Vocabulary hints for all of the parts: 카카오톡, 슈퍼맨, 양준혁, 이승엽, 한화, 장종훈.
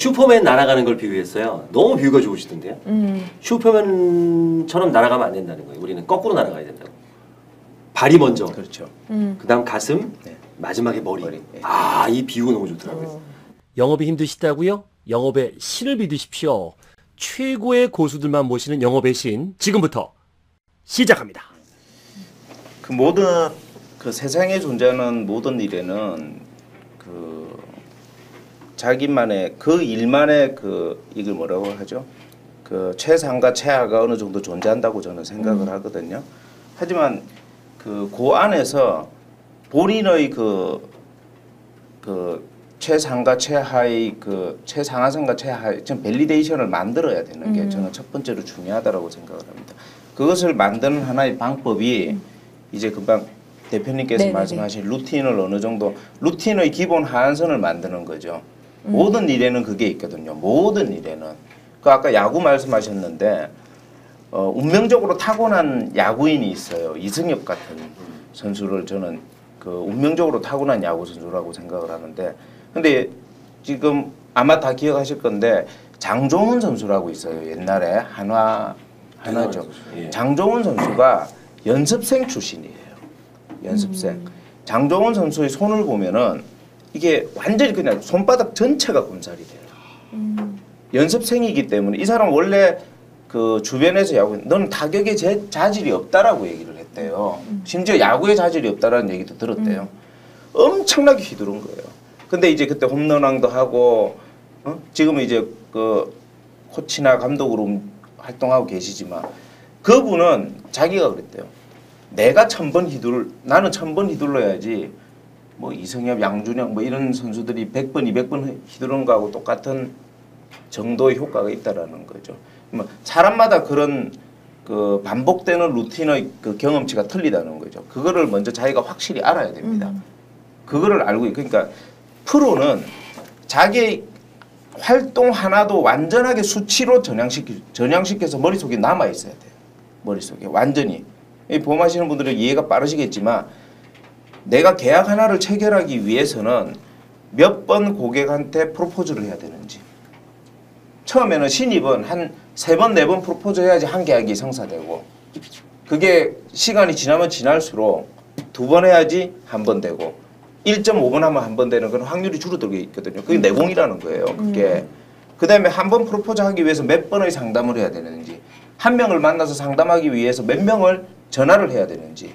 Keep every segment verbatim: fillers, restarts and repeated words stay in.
슈퍼맨 날아가는 걸 비유했어요. 너무 비유가 좋으시던데요. 음. 슈퍼맨처럼 날아가면 안 된다는 거예요. 우리는 거꾸로 날아가야 된다고. 발이 먼저. 그렇죠. 음. 그다음 가슴, 네. 마지막에 머리. 머리. 네. 아, 이 비유 너무 좋더라고요. 어. 영업이 힘드시다고요? 영업의 신을 믿으십시오. 최고의 고수들만 모시는 영업의 신 지금부터 시작합니다. 그 모든 그 세상에 존재하는 모든 일에는 그 자기만의 그 일만의 그 이걸 뭐라고 하죠? 그 최상과 최하가 어느 정도 존재한다고 저는 생각을 음. 하거든요. 하지만 그, 그 안에서 본인의 그, 그, 최상과 최하의 그, 최상하선과 최하의 좀 밸리데이션을 만들어야 되는 게 음. 저는 첫 번째로 중요하다라고 생각을 합니다. 그것을 만드는 하나의 방법이 음. 이제 금방 대표님께서 네네네. 말씀하신 루틴을 어느 정도, 루틴의 기본 하한선을 만드는 거죠. 음. 모든 일에는 그게 있거든요. 모든 일에는. 그 아까 야구 말씀하셨는데 어, 운명적으로 타고난 야구인이 있어요. 이승엽 같은 선수를 저는 그 운명적으로 타고난 야구 선수라고 생각을 하는데, 근데 지금 아마 다 기억하실 건데 장종훈 선수라고 있어요. 옛날에 한화 한화죠. 예. 장종훈 선수가 연습생 출신이에요. 연습생. 음. 장종훈 선수의 손을 보면은 이게 완전히 그냥 손바닥 전체가 검살이 돼요. 음. 연습생이기 때문에 이 사람 원래 그 주변에서 야구, 너는 타격에 제, 자질이 없다라고 얘기를 했대요. 음. 심지어 야구에 자질이 없다라는 얘기도 들었대요. 음. 엄청나게 휘두른 거예요. 근데 이제 그때 홈런왕도 하고, 어? 지금은 이제 그 코치나 감독으로 활동하고 계시지만 그분은 자기가 그랬대요. 내가 천번 휘둘, 나는 천번 휘둘러야지 뭐 이승엽, 양준혁 뭐 이런 선수들이 백번, 이백번 휘두른 거하고 똑같은 정도의 효과가 있다라는 거죠. 사람마다 그런 그 반복되는 루틴의 그 경험치가 틀리다는 거죠. 그거를 먼저 자기가 확실히 알아야 됩니다. 음. 그거를 알고, 그러니까 프로는 자기 활동 하나도 완전하게 수치로 전향시키, 전향시켜서 머릿속에 남아있어야 돼요. 머릿속에 완전히. 보험하시는 분들은 이해가 빠르시겠지만 내가 계약 하나를 체결하기 위해서는 몇 번 고객한테 프로포즈를 해야 되는지, 처음에는 신입은 한 세 번, 네 번 프로포즈 해야지 한 계약이 성사되고, 그게 시간이 지나면 지날수록 두 번 해야지 한 번 되고, 일 점 오 번 하면 한 번 되는 그런 확률이 줄어들게 있거든요. 그게 내공이라는 거예요. 그게. 음. 그 다음에 한 번 프로포즈 하기 위해서 몇 번의 상담을 해야 되는지, 한 명을 만나서 상담하기 위해서 몇 명을 전화를 해야 되는지,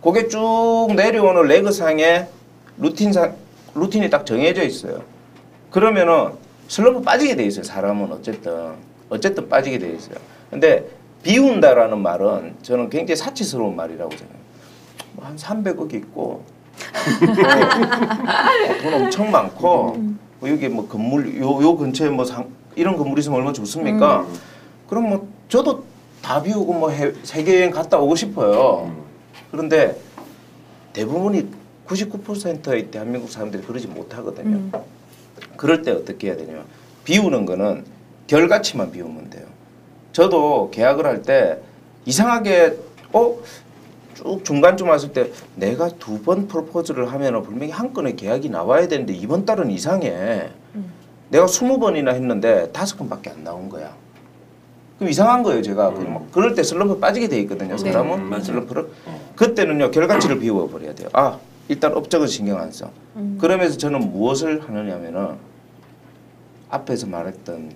그게 쭉 내려오는 레그상에 루틴상, 루틴이 딱 정해져 있어요. 그러면은 슬럼프 빠지게 돼 있어요. 사람은 어쨌든 어쨌든 빠지게 돼 있어요. 근데 비운다라는 말은 저는 굉장히 사치스러운 말이라고 생각해요. 뭐 한 삼백억 있고 돈 엄청 많고 뭐 여기 뭐 건물 요, 요 근처에 뭐 상, 이런 건물이 있으면 얼마나 좋습니까? 음. 그럼 뭐 저도 다 비우고 뭐 해, 세계 여행 갔다 오고 싶어요. 음. 그런데 대부분이 구십구 퍼센트의 대한민국 사람들이 그러지 못하거든요. 음. 그럴 때 어떻게 해야 되냐면, 비우는 거는 결과치만 비우면 돼요. 저도 계약을 할 때 이상하게 어? 쭉 중간쯤 왔을 때 내가 두 번 프로포즈를 하면 분명히 한 건의 계약이 나와야 되는데 이번 달은 이상해. 음. 내가 스무 번이나 했는데 다섯 건밖에 안 나온 거야. 그럼 이상한 거예요. 제가 음. 그럴 때 슬럼프에 빠지게 돼 있거든요. 사람은 네. 슬럼프를. 어. 그때는요 결과치를 비워버려야 돼요. 아, 일단 업적은 신경 안 써. 음. 그러면서 저는 무엇을 하느냐면은 앞에서 말했던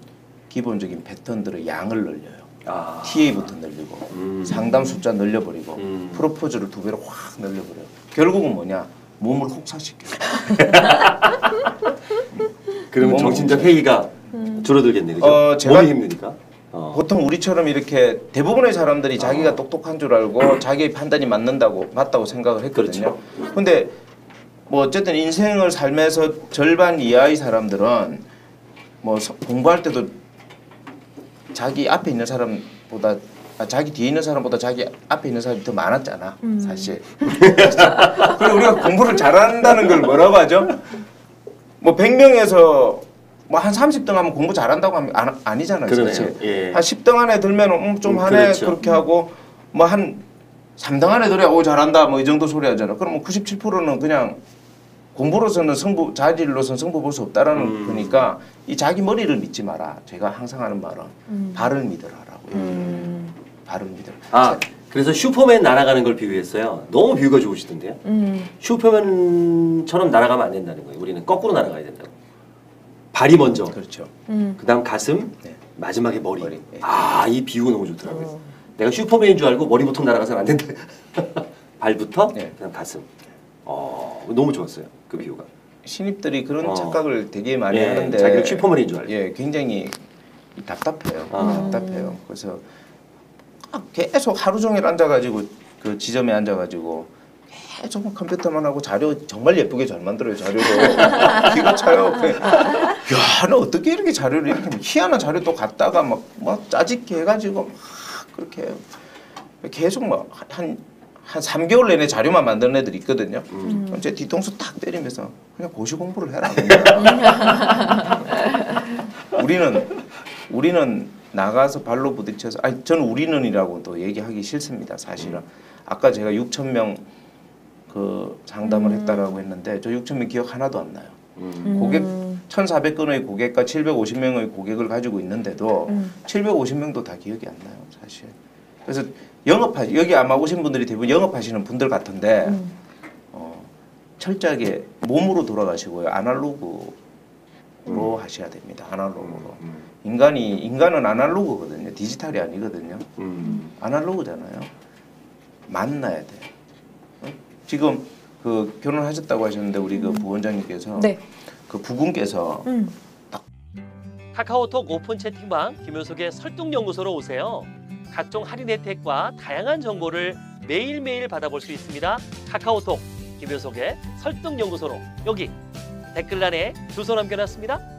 기본적인 패턴들의 양을 늘려요. 아. 티에이부터 늘리고 음. 상담 숫자 늘려버리고 음. 프로포즈를 두 배로 확 늘려버려요. 결국은 뭐냐? 몸을 혹사시켜요. 그러면 정신적 회의가 음. 줄어들겠네. 그죠? 어, 제가 몸이 힘드니까. 어. 보통 우리처럼 이렇게 대부분의 사람들이 자기가 어. 똑똑한 줄 알고 자기의 판단이 맞는다고 맞다고 생각을 했거든요. 그렇죠. 근데 뭐 어쨌든 인생을 살면서 절반 이하의 사람들은 뭐 공부할 때도 자기 앞에 있는 사람보다 아, 자기 뒤에 있는 사람보다 자기 앞에 있는 사람이 더 많았잖아. 음. 사실. 그리고 우리가 공부를 잘한다는 걸 뭐라고 하죠? 뭐 백 명에서 뭐 한 삼십 등 하면 공부 잘한다고 하면 아, 아니잖아요. 사실. 예. 한 십 등 안에 들면 음, 좀 하네. 그렇죠. 그렇게 하고 뭐 한 삼 등 안에 들어야 오 잘한다 뭐 이 정도 소리 하잖아. 그럼 뭐 구십칠 퍼센트는 그냥 공부로서는 성부, 자질로서는 성부 볼 수 없다라는 음. 거니까 이 자기 머리를 믿지 마라. 제가 항상 하는 말은 음. 발을 믿으라라고요. 음. 발을 믿으라. 아, 그래서 슈퍼맨 날아가는 걸 비유했어요. 너무 비유가 좋으시던데요. 음. 슈퍼맨처럼 날아가면 안 된다는 거예요. 우리는 거꾸로 날아가야 된다고. 발이 먼저. 그렇죠. 음. 그다음 가슴, 네. 마지막에 머리. 머리. 네. 아, 이 비유 너무 좋더라고요. 어. 내가 슈퍼맨인 줄 알고 머리부터 날아가서는 안 된다. 발부터, 네. 그다음 가슴. 어, 너무 좋았어요. 그 비유가. 신입들이 그런 어. 착각을 되게 많이 예, 하는데 자기가 슈퍼맨인 줄 알고. 예, 굉장히 답답해요. 아. 답답해요. 그래서 계속 하루 종일 앉아가지고 그 지점에 앉아가지고 계속 컴퓨터만 하고 자료 정말 예쁘게 잘 만들어요. 자료도 기가 차요. 야, 나 어떻게 이렇게 자료를 이렇게 희한한 자료 또 갖다가 막 막 짜집게 해가지고 막 그렇게 계속 막 한 한 삼 개월 내내 자료만 만드는 애들이 있거든요. 음. 제 뒤통수 탁 때리면서 그냥 고시 공부를 해라. 우리는 우리는 나가서 발로 부딪혀서 아니 저는 우리는이라고 또 얘기하기 싫습니다. 사실은 아까 제가 육천 명 그 상담을 음. 했다라고 했는데 저 육천 명 기억 하나도 안 나요. 음. 고객 천사백 건의 고객과 칠백오십 명의 고객을 가지고 있는데도 음. 칠백오십 명도 다 기억이 안 나요, 사실. 그래서 영업하 여기 아마 오신 분들이 대부분 영업하시는 분들 같은데 음. 어, 철저하게 몸으로 돌아가시고요. 아날로그로 음. 하셔야 됩니다. 아날로그로. 음. 인간이 인간은 아날로그거든요. 디지털이 아니거든요. 음. 아날로그잖아요. 만나야 돼. 어? 지금 그 결혼하셨다고 하셨는데 우리 그 부원장님께서 네. 그 부군께서 음. 딱 카카오톡 오픈 채팅방 김효석의 설득연구소로 오세요. 각종 할인 혜택과 다양한 정보를 매일매일 받아볼 수 있습니다. 카카오톡 김효석의 설득연구소로 여기 댓글란에 주소 남겨놨습니다.